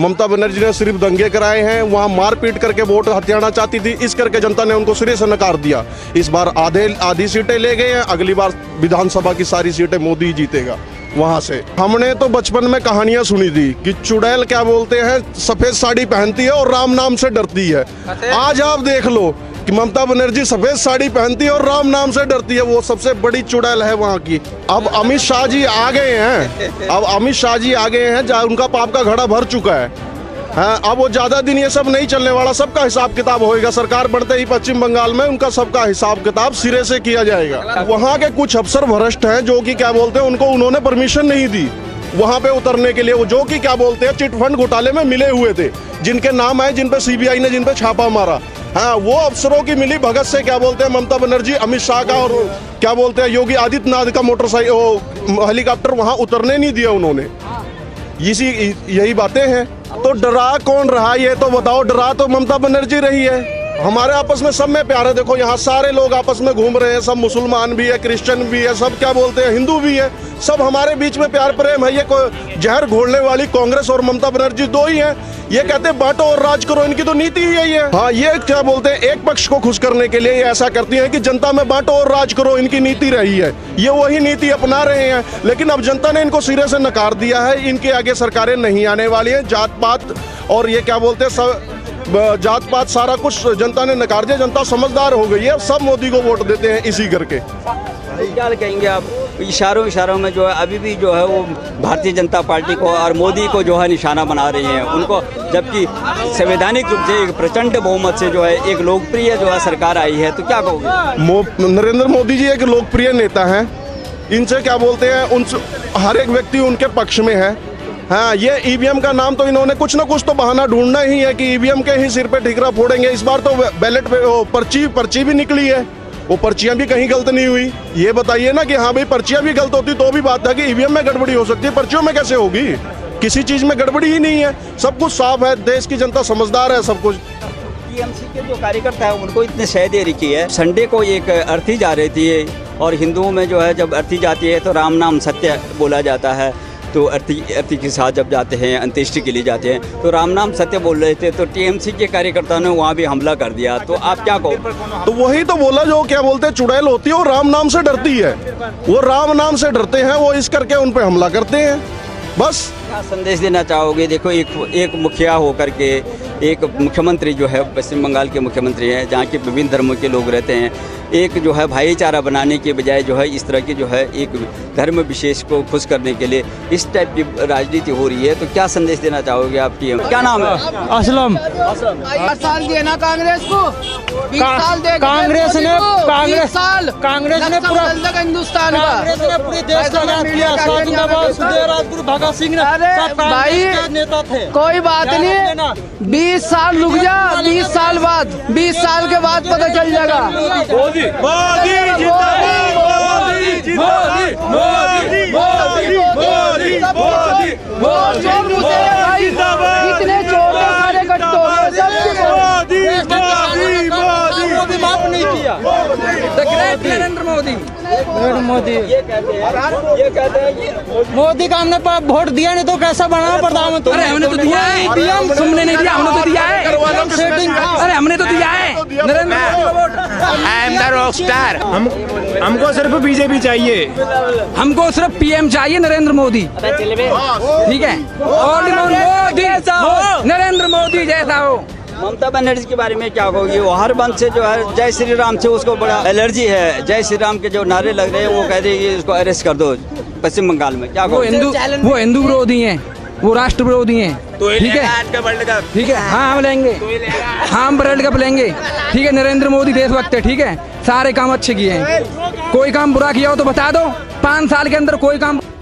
ममता बनर्जी ने सिर्फ दंगे कराए हैं, वहाँ मारपीट करके वोट हथियाना चाहती थी, इस करके जनता ने उनको सिरे से नकार दिया। इस बार आधी सीटें ले गए हैं, अगली बार विधानसभा की सारी सीटें मोदी जीतेगा। वहाँ से हमने तो बचपन में कहानियाँ सुनी थी कि चुड़ैल क्या बोलते हैं सफेद साड़ी पहनती है और राम नाम से डरती है। आज आप देख लो कि ममता बनर्जी सफेद साड़ी पहनती है और राम नाम से डरती है, वो सबसे बड़ी चुड़ैल है वहाँ की। अब अमित शाह जी आ गए हैं, जहाँ उनका पाप का घड़ा भर चुका है। अब वो ज़्यादा दिन ये सब नहीं चलने वाला, सबका हिसाब किताब होएगा। सरकार बढ़ते ही पश्चिम बंगाल में उनका सबका हिसाब किताब सिरे से किया जाएगा। वहाँ के कुछ अफसर भ्रष्ट हैं जो कि क्या बोलते हैं, उनको उन्होंने परमिशन नहीं दी वहाँ पे उतरने के लिए। वो जो कि क्या बोलते हैं चिटफंड घोटाले में मिले हुए थे, जिनके नाम आए, जिनपे CBI ने जिनपे छापा मारा। हाँ, वो अफसरों की मिली भगत से क्या बोलते हैं ममता बनर्जी, अमित शाह का और क्या बोलते हैं योगी आदित्यनाथ का मोटरसाइकिल हेलीकॉप्टर वहाँ उतरने नहीं दिया उन्होंने। यही बातें हैं। तो डरा कौन रहा ये तो बताओ, डरा तो ममता बनर्जी रही है। हमारे आपस में सब में प्यार है, देखो यहाँ सारे लोग आपस में घूम रहे हैं, सब मुसलमान भी है, क्रिश्चियन भी है, सब क्या बोलते हैं हिंदू भी है, सब हमारे बीच में प्यार प्रेम है। ये जहर घोलने वाली कांग्रेस और ममता बनर्जी दो ही है। ये कहते हैं बांटो और राज करो, इनकी तो नीति ही यही है। हाँ, ये क्या बोलते हैं एक पक्ष को खुश करने के लिए ये ऐसा करती है कि जनता में बांटो और राज करो, इनकी नीति रही है। ये वही नीति अपना रहे हैं, लेकिन अब जनता ने इनको सिरे से नकार दिया है। इनके आगे सरकारें नहीं आने वाली है। जात पात और ये क्या बोलते हैं जात पात सारा कुछ जनता ने नकार दिया। जनता समझदार हो गई है, सब मोदी को वोट देते हैं इसी करके। क्या कहेंगे आप, इशारों में जो है अभी भी जो है वो भारतीय जनता पार्टी को और मोदी को जो है निशाना बना रही है उनको, जबकि संवैधानिक रूप से एक प्रचंड बहुमत से जो है एक लोकप्रिय जो है सरकार आई है, तो क्या कहोगे? नरेंद्र मोदी जी एक लोकप्रिय नेता हैं, इनसे क्या बोलते हैं हर एक व्यक्ति उनके पक्ष में है। हाँ, ये EVM का नाम तो इन्होंने कुछ ना कुछ तो बहाना ढूंढना ही है कि EVM के ही सिर पे ठिकरा फोड़ेंगे। इस बार तो बैलेट पे पर्ची भी निकली है, वो पर्चियां भी कहीं गलत नहीं हुई। ये बताइए ना कि हाँ भाई पर्चियां भी गलत होती तो भी बात है कि EVM में गड़बड़ी हो सकती है, पर्चियों में कैसे होगी? किसी चीज़ में गड़बड़ी ही नहीं है, सब कुछ साफ है, देश की जनता समझदार है। सब कुछ टीएमसी के जो कार्यकर्ता है उनको इतने शह दे रखी है। संडे को एक अर्थी जा रही थी, और हिंदुओं में जो है जब अर्थी जाती है तो राम नाम सत्य बोला जाता है, तो अर्थी के साथ जब जाते हैं अंत्येष्टि के लिए जाते हैं तो राम नाम सत्य बोल रहे थे, तो टीएमसी के कार्यकर्ताओं ने वहाँ भी हमला कर दिया। तो आप क्या कहो? तो वही तो बोला जो क्या बोलते हैं चुड़ैल होती है और राम नाम से डरती है, वो राम नाम से डरते हैं, वो इस करके उन पर हमला करते हैं। बस क्या संदेश देना चाहोगे? देखो एक मुखिया होकर के एक मुख्यमंत्री जो है पश्चिम बंगाल के मुख्यमंत्री हैं, जहाँ के विभिन्न धर्मों के लोग रहते हैं, एक जो है भाईचारा बनाने के बजाय जो है इस तरह की जो है एक धर्म विशेष को खुश करने के लिए इस टाइप की राजनीति हो रही है, तो क्या संदेश देना चाहोगे आपकी? क्या नाम है? असलम। 20 साल देना कांग्रेस को, 20 साल देना कांग्रेस ने पूरा हिंदुस्तान का पूरे देश का नाम लिया। भगत सिंह नेता थे, कोई बात नहीं, 20 साल रुक जा, 20 साल बाद, 20 साल के बाद पता चल जाएगा। इतने छोटे सारे गट्टों मोदी माफ नहीं किया। नरेंद्र मोदी ये कहते हैं मोदी का हमने वोट दिया नहीं तो कैसा बना प्रधानमंत्री? अरे हमने तो दिया है, तुमने नहीं दिया, हमने तो दिया है। अरे हमने तो दिया है नरेंद्र मोदी। हमको सिर्फ बीजेपी चाहिए, हमको सिर्फ PM चाहिए, नरेंद्र मोदी। ठीक है, और नरेंद्र मोदी जैसा हो। ममता बनर्जी के बारे में क्या कहोगी? वो हर बंद से जो है जय श्री राम से उसको बड़ा एलर्जी है, जय श्री राम के जो नारे लग रहे हैं वो कह रही है इसको अरेस्ट कर दो पश्चिम बंगाल में। क्या वो हिंदू विरोधी हैं, वो राष्ट्र विरोधी हैं। ठीक है वर्ल्ड कप, ठीक है हाँ हम लेंगे, हाँ हम वर्ल्ड कप लेंगे। ठीक है, नरेंद्र मोदी देशभक्त है, ठीक है सारे काम अच्छे किए हैं, कोई काम बुरा किया हो तो बता दो। 5 साल के अंदर कोई काम